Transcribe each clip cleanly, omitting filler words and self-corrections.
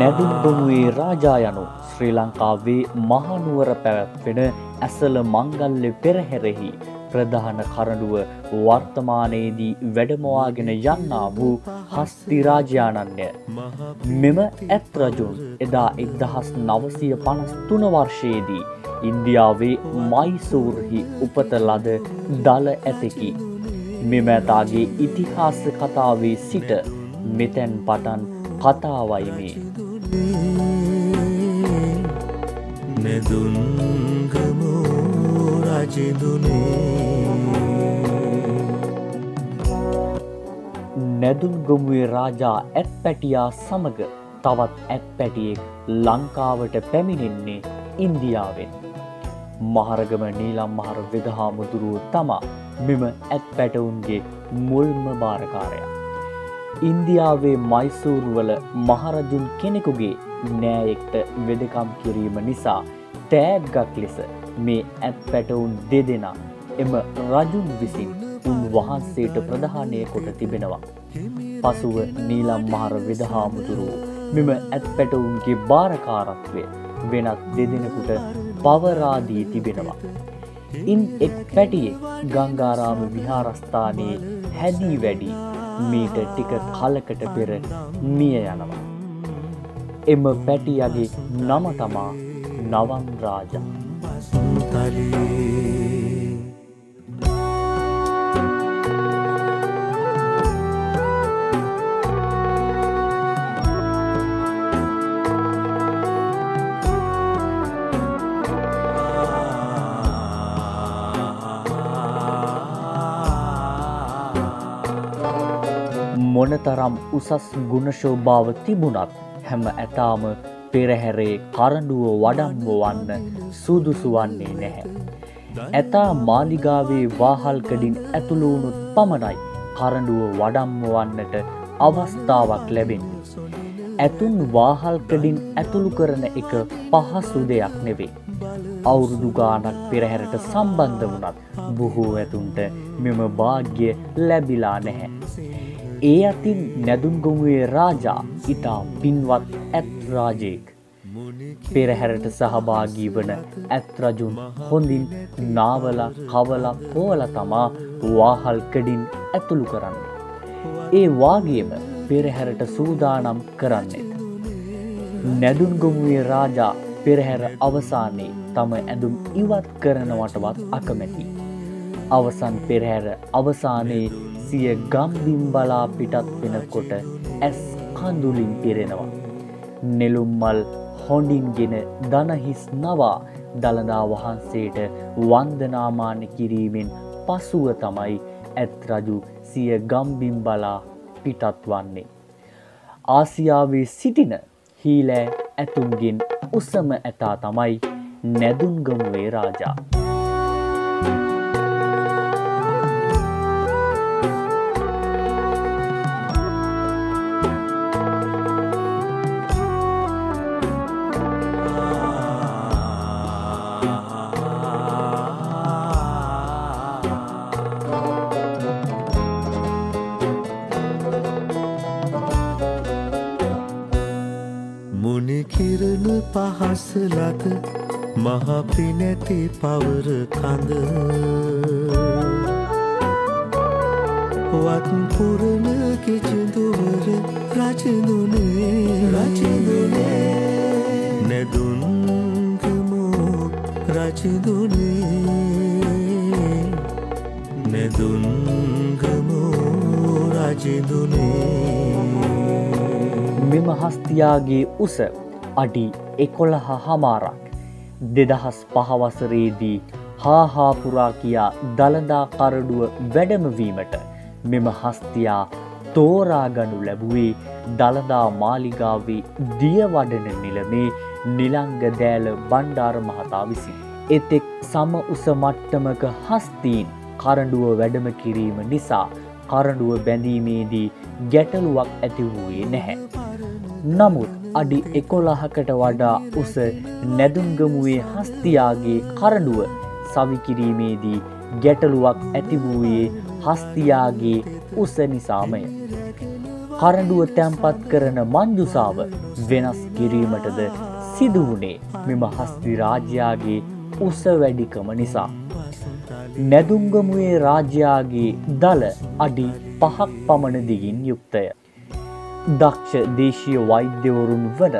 නැදුම්බමුවේ රාජා යනු ශ්‍රී ලංකාවේ මහනුවර පැවැත්වෙන ඇසළ මංගල්‍ය පෙරහැරෙහි ප්‍රධාන කරඬුව වර්තමානයේදී වැඩමවාගෙන යන්නා වූ හස්ති රාජාණන්ය. මෙම ඇත් රජුන් එදා 1953 වර්ෂයේදී ඉන්දියාවේ මයිසූර්හි උපත ලද දල ඇතෙකි. මෙම ඇතාගේ ඉතිහාස කතාවේ සිට මෙතැන් පටන් කතාවයි මේ. නැදුම්ගමුව රාජා ඇත් පැටියා සමග තවත් ඇත් පැටියෙක් ලංකාවට පැමිණෙන්නේ ඉන්දියාවෙන්. මහරගම නීලම් මහර වෙදහාමුදුරුව තමා මෙම ඇත් පැටවුන්ගේ මුල්ම භාරකාරයා. ඉන්දියාවේ මයිසූරුවල මහරජුන් කෙනෙකුගේ නෑයෙක්ට වෙදකම් කිරීම නිසා තෑග්ගක් ලෙස මේ ඇත් පැටවුන් දෙදෙනා එම රජුන් විසින් උන්වහන්සේට ප්‍රදානය කොට තිබෙනවා. පසුව නීලම් මහර වෙදහාමුදුරුව මෙම ඇත් පැටවුන්ගේ භාරකාරත්වය වෙනත් දෙදෙනෙකුට පවරාදී තිබෙනවා. ඉන් එක් පැටියේ ගංගාරාම විහාරස්ථානයේ හැදී වැඩි මීට ටික කලකට පෙර මිය යනවා. එම පැටියාගේ නම තමා නවම් රාජා. මොනතරම් උසස් ගුණශෝභාව තිබුණත් හැම ඇතාම පෙරහැරේ කරඬුව වඩම්වන්න සුදුසු වන්නේ නැහැ. ඇතා මාලිගාවේ වාහල් කඩින් ඇතුළු වුණොත් පමණයි කරඬුව වඩම්වන්නට අවස්ථාවක් ලැබෙන්නේ. ඇතුන් වාහල් කඩින් ඇතුළු කරන එක පහසු දෙයක් නෙවෙයි. අවුරුදු ගාණක් පෙරහැරට සම්බන්ධ වුණත් බොහෝ ඇතුන්ට මෙම වාග්ය ලැබිලා නැහැ. ඒ අතින් නැදුම්ගමුවේ රාජා ඉතා පින්වත් ඇත් රාජයෙක්. පෙරහැරට සහභාගී වන ඇත් රජුන් හොඳින් නාවල කවල පෝල තමා වාහල් කඩින් ඇතුළු කරන්නේ. ඒ වාගේම පෙරහැරට සූදානම් කරන්නේත්. නැදුම්ගමුවේ රාජා පෙරහැර අවසානයේ තම ඇඳුම් ඉවත් කරනවටවත් අකමැති. අවසන් පෙරහැර අවසානයේ සිය ගම්බිම් බලා පිටත් වෙනකොට ඇස් කඳුලින් පිරෙනවා. නෙළුම් මල් හොඳින්ගෙන දනහිස් නවා දළදා වහන්සේට වන්දනාමාන කිරීමෙන් පසුව තමයි ඇත් රජු සිය ගම්බිම් බලා පිටත් වන්නේ. ආසියාවේ සිටින හීලෑ ඇතුන්ගෙන් උසම ඇතා තමයි නැදුම්ගමුවේ රාජා. පහස ලත මහ පිනැති පවර කඳ වත් පුරන කිචිඳුවර රජදුනේ නැදුම්ගමුව රජදුනේ. මෙම හස්තියාගේ උස අඩි 11.5ක් 2005 වසරේදී හාහාපුරා කියා දළදා කරඬුව වැඩමවීමට මෙම හස්තියා තෝරාගනු ලැබුවේ දළදා මාලිගාවේ දියවඩන නිලමේ නිලංග දෑල බණ්ඩාර මහතා විසින්. එතෙක් සම උස මට්ටමක හස්තීන් කරඬුව වැඩම කිරීම නිසා කරඬුව බැඳීමේදී ගැටලුවක් ඇති වූයේ නැහැ. නමුත් අඩි 11කට වඩා උස නැදුම්ගමුවේ හස්තියාගේ කරඬුව සවිකිරීමේදී ගැටලුවක් ඇති වූයේ හස්තියාගේ උස නිසාමය. කරඬුව තැන්පත් කරන මංජුසාව වෙනස් කිරීමටද සිදු වුණේ මෙම හස්ති රාජ්‍යයාගේ උස වැඩිකම නිසා. නැදුම්ගමුවේ රාජ්‍යයාගේ දල අඩි 5ක් පමණ දිගින් යුක්තය. දක්ෂ දේශීය වෛද්‍යවරුන් වන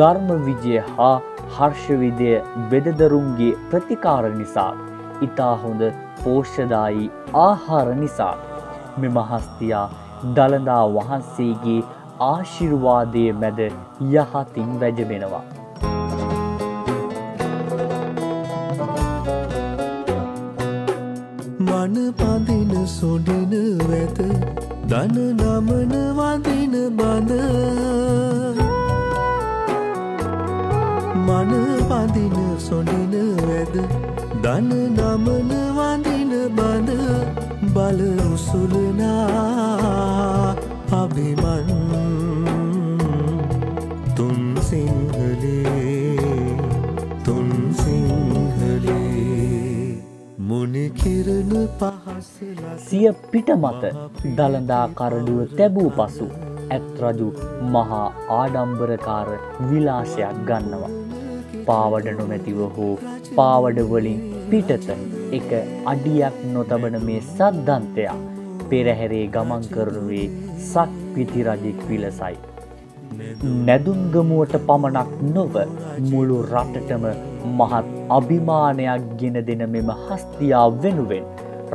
ධර්මවිජය හා හර්ෂවිදය බෙදදරුන්ගේ ප්‍රතිකාර නිසා ඉතා හොඳ පෝෂ්‍යදායි ආහාර නිසා මෙම හස්තියා දළදා වහන්සේගේ ආශිර්වාදයේ මැද යහතින් වැජඹෙනවා. මන පදින සොඩින වැත දන නමන වදින බඳ මන පදින සොඩින වැද දන නමන වදින බඳ බල උසුලනා अभिमन तुम सिंहले मुनि किरण पहसला සිය පිටමත දලදා කරඬුව තැබූ පසු ඇත් රජු මහා ආඩම්බරකාර විලාසයක් ගන්නවා. පාවඩ නොමැතිව හෝ පාවඩ වලින් පිටත එක අඩියක් නොතබන මේ සද්දන්තයා පෙරහැරේ ගමන් කරනුවේ සක්විති රජෙක් විලසයි. නැදුම්ගමුවට පමණක් නොව මුළු රටටම මහත් අභිමානයක් ගෙන දෙන මෙම හස්තියා වෙනුවෙන්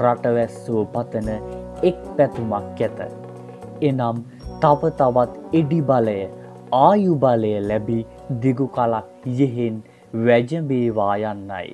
රටවැස්සෝ පතන එක් පැතුමක් ඇත. එනම් තව තවත් එඩි බලය ආයු බලය ලැබී දිගු කලක් යෙහෙන් වැජඹේවා යන්නයි.